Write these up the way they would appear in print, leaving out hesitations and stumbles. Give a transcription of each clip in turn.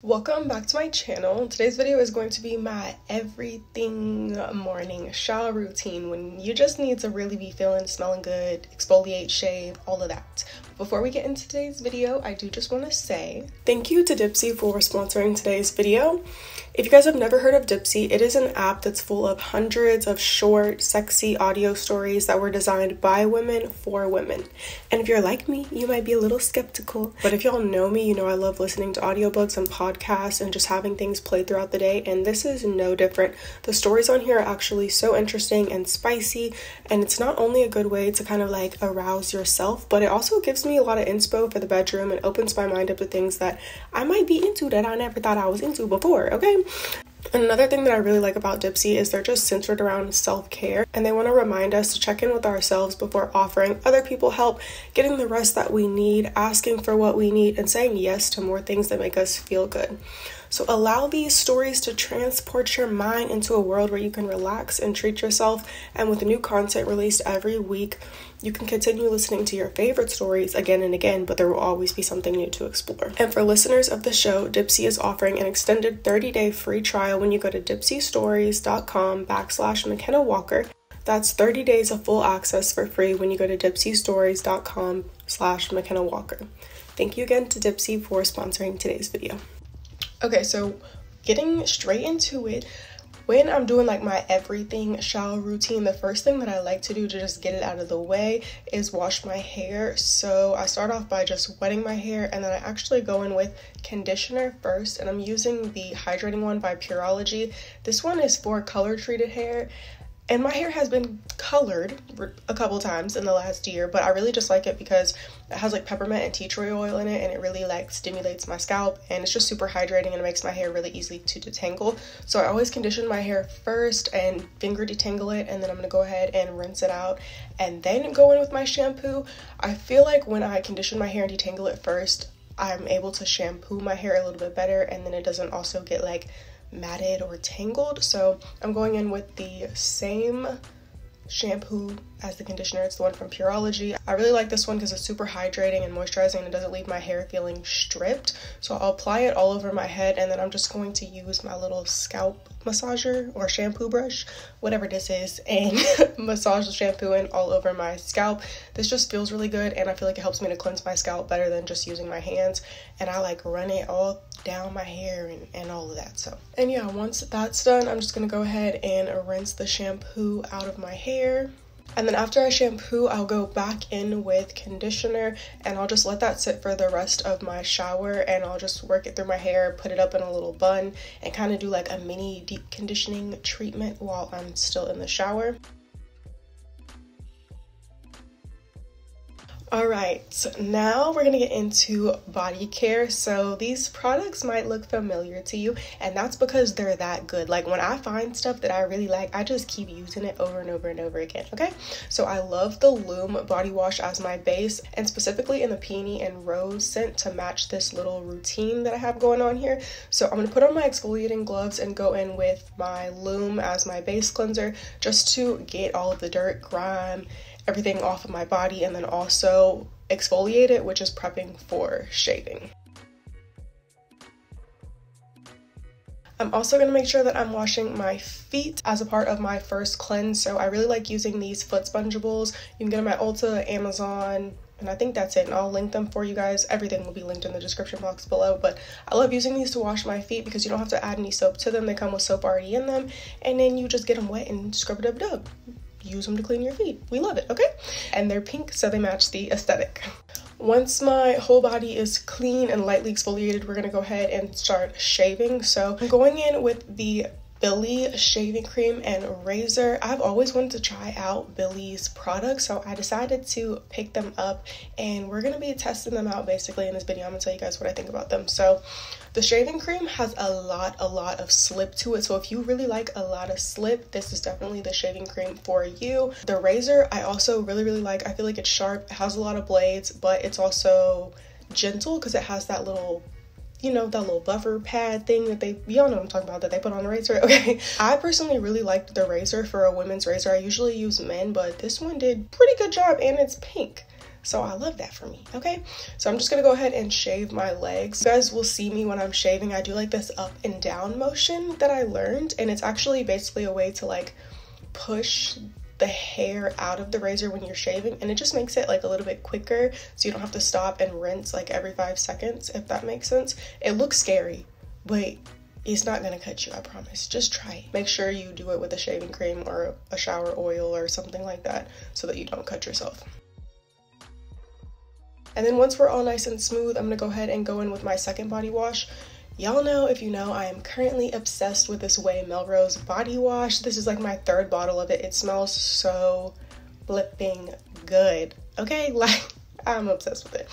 Welcome back to my channel. Today's video is going to be my everything morning shower routine when you just need to really be feeling, smelling good, exfoliate, shave, all of that. Before we get into today's video, I do just want to say thank you to Dipsea for sponsoring today's video. If you guys have never heard of Dipsea, it is an app that's full of hundreds of short, sexy audio stories that were designed by women for women. And if you're like me, you might be a little skeptical, but if y'all know me, you know I love listening to audiobooks and podcasts and just having things played throughout the day, and this is no different. The stories on here are actually so interesting and spicy, and it's not only a good way to kind of like arouse yourself, but it also gives me a lot of inspo for the bedroom and opens my mind up to things that I might be into that I never thought I was into before, okay? Another thing that I really like about Dipsea is they're just centered around self-care, and they want to remind us to check in with ourselves before offering other people help, getting the rest that we need, asking for what we need, and saying yes to more things that make us feel good. So allow these stories to transport your mind into a world where you can relax and treat yourself, and with new content released every week, you can continue listening to your favorite stories again and again, but there will always be something new to explore. And for listeners of the show, Dipsea is offering an extended 30-day free trial when you go to dipseastories.com/McKenna Walker. That's 30 days of full access for free when you go to dipseastories.com/McKenna Walker. Thank you again to Dipsea for sponsoring today's video. Okay, so getting straight into it, when I'm doing like my everything shower routine, the first thing that I like to do to just get it out of the way is wash my hair. So I start off by just wetting my hair, and then I actually go in with conditioner first, and I'm using the hydrating one by Pureology. This one is for color treated hair, and my hair has been colored a couple times in the last year, but I really just like it because it has like peppermint and tea tree oil in it, and it really like stimulates my scalp, and it's just super hydrating, and it makes my hair really easy to detangle. So I always condition my hair first and finger detangle it, and then I'm gonna go ahead and rinse it out and then go in with my shampoo. I feel like when I condition my hair and detangle it first, I'm able to shampoo my hair a little bit better, and then it doesn't also get like matted or tangled. So I'm going in with the same shampoo as the conditioner. It's the one from Pureology. I really like this one because it's super hydrating and moisturizing, and it doesn't leave my hair feeling stripped. So I'll apply it all over my head, and then I'm just going to use my little scalp massager or shampoo brush, whatever this is, and massage the shampoo in all over my scalp. This just feels really good, and I feel like it helps me to cleanse my scalp better than just using my hands, and I like run it all down my hair and all of that. So, and yeah, once that's done, I'm just gonna go ahead and rinse the shampoo out of my hair. And then after I shampoo, I'll go back in with conditioner, and I'll just let that sit for the rest of my shower, and I'll just work it through my hair, put it up in a little bun, and kind of do like a mini deep conditioning treatment while I'm still in the shower. Alright, so now we're gonna get into body care. So these products might look familiar to you, and that's because they're that good. Like when I find stuff that I really like, I just keep using it over and over and over again, okay? So I love the Lume body wash as my base, and specifically in the peony and rose scent to match this little routine that I have going on here. So I'm gonna put on my exfoliating gloves and go in with my Lume as my base cleanser just to get all of the dirt, grime, everything off of my body, and then also exfoliate it, which is prepping for shaving. I'm also gonna make sure that I'm washing my feet as a part of my first cleanse. So I really like using these foot spongeables. You can get them at Ulta, Amazon, and I think that's it, and I'll link them for you guys. Everything will be linked in the description box below, but I love using these to wash my feet because you don't have to add any soap to them. They come with soap already in them, and then you just get them wet and scrub-a-dub-dub. Use them to clean your feet. We love it, okay? And they're pink, so they match the aesthetic. Once my whole body is clean and lightly exfoliated, we're gonna go ahead and start shaving. So I'm going in with the Billie shaving cream and razor. I've always wanted to try out Billie's products, so I decided to pick them up, and we're gonna be testing them out basically in this video. I'm gonna tell you guys what I think about them. So the shaving cream has a lot of slip to it, so if you really like a lot of slip, this is definitely the shaving cream for you. The razor I also really like. I feel like it's sharp, it has a lot of blades, but it's also gentle because it has that little, you know, that little buffer pad thing that they, y'all know what I'm talking about, that they put on the razor, okay? I personally really liked the razor for a women's razor. I usually use men, but this one did pretty good job, and it's pink. So I love that for me, okay? So I'm just gonna go ahead and shave my legs. You guys will see me when I'm shaving, I do like this up and down motion that I learned, and it's actually basically a way to like push the hair out of the razor when you're shaving, and it just makes it like a little bit quicker so you don't have to stop and rinse like every 5 seconds, if that makes sense. It looks scary, but it's not gonna cut you, I promise. Just try it. Make sure you do it with a shaving cream or a shower oil or something like that so that you don't cut yourself. And then once we're all nice and smooth, I'm gonna go ahead and go in with my second body wash. Y'all know, if you know, I am currently obsessed with this Ouai Melrose body wash. This is like my third bottle of it. It smells so flipping good, okay? Like, I'm obsessed with it.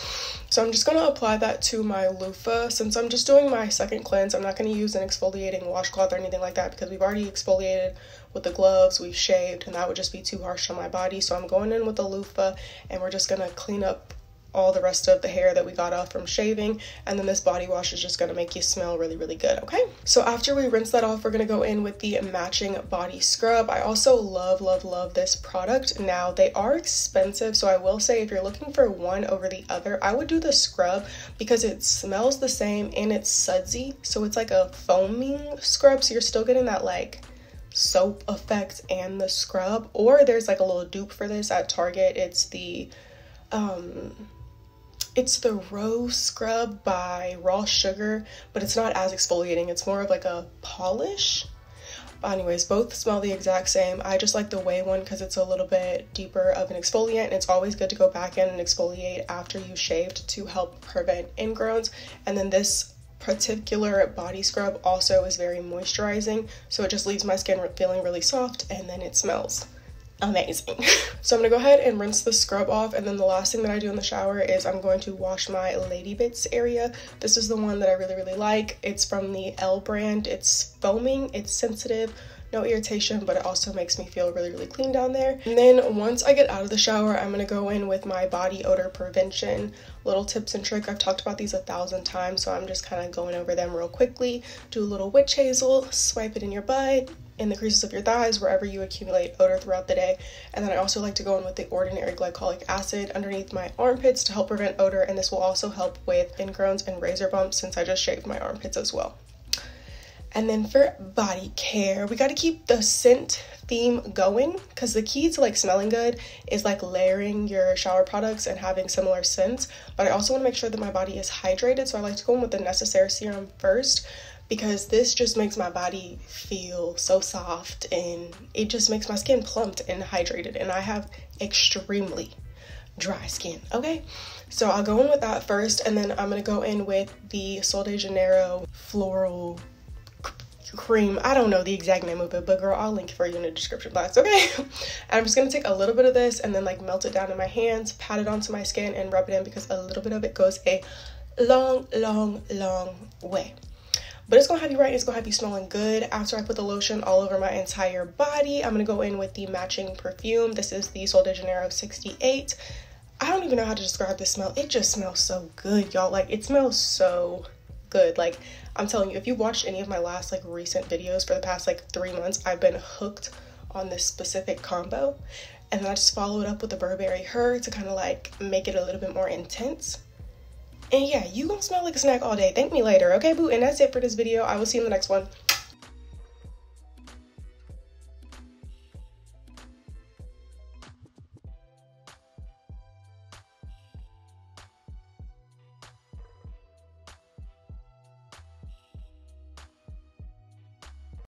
So I'm just gonna apply that to my loofah. Since I'm just doing my second cleanse, I'm not gonna use an exfoliating washcloth or anything like that because we've already exfoliated with the gloves, we've shaved, and that would just be too harsh on my body. So I'm going in with the loofah and we're just gonna clean up all the rest of the hair that we got off from shaving, and then this body wash is just gonna make you smell really, really good, okay? So after we rinse that off, we're gonna go in with the matching body scrub. I also love, love, love this product. Now, they are expensive, so I will say if you're looking for one over the other, I would do the scrub because it smells the same and it's sudsy, so it's like a foaming scrub, so you're still getting that like soap effect and the scrub. Or there's like a little dupe for this at Target. It's the It's the Raw Scrub by Raw Sugar, but it's not as exfoliating. It's more of like a polish. But anyways, both smell the exact same. I just like the Ouai one because it's a little bit deeper of an exfoliant, and it's always good to go back in and exfoliate after you shaved to help prevent ingrowns. And then this particular body scrub also is very moisturizing, so it just leaves my skin feeling really soft, and then it smells amazing. So I'm gonna go ahead and rinse the scrub off, and then the last thing that I do in the shower is I'm going to wash my lady bits area. This is the one that I really, really like. It's from the L brand. It's foaming, it's sensitive, no irritation, but it also makes me feel really, really clean down there. And then once I get out of the shower, I'm gonna go in with my body odor prevention little tips and trick. I've talked about these 1,000 times, so I'm just kind of going over them real quickly. Do a little witch hazel, swipe it in your butt, in the creases of your thighs, wherever you accumulate odor throughout the day. And then I also like to go in with the Ordinary glycolic acid underneath my armpits to help prevent odor, and this will also help with ingrowns and razor bumps since I just shaved my armpits as well. And then for body care, we got to keep the scent theme going because the key to like smelling good is like layering your shower products and having similar scents. But I also want to make sure that my body is hydrated, so I like to go in with the Necessaire serum first, because this just makes my body feel so soft and it just makes my skin plumped and hydrated, and I have extremely dry skin, okay? So I'll go in with that first, and then I'm gonna go in with the Sol de Janeiro floral cream. I don't know the exact name of it, but girl, I'll link it for you in the description box, okay? And I'm just gonna take a little bit of this and then like melt it down in my hands, pat it onto my skin, and rub it in because a little bit of it goes a long, long, long Ouai. But it's gonna have you right, it's gonna have you smelling good. After I put the lotion all over my entire body, I'm gonna go in with the matching perfume. This is the Sol de Janeiro 68. I don't even know how to describe this smell. It just smells so good, y'all. Like, it smells so good. Like, I'm telling you, if you've watched any of my last like recent videos for the past like 3 months, I've been hooked on this specific combo. And then I just followed up with the Burberry Her to kind of like make it a little bit more intense. And yeah, you gonna smell like a snack all day. Thank me later, okay, boo? And that's it for this video. I will see you in the next one.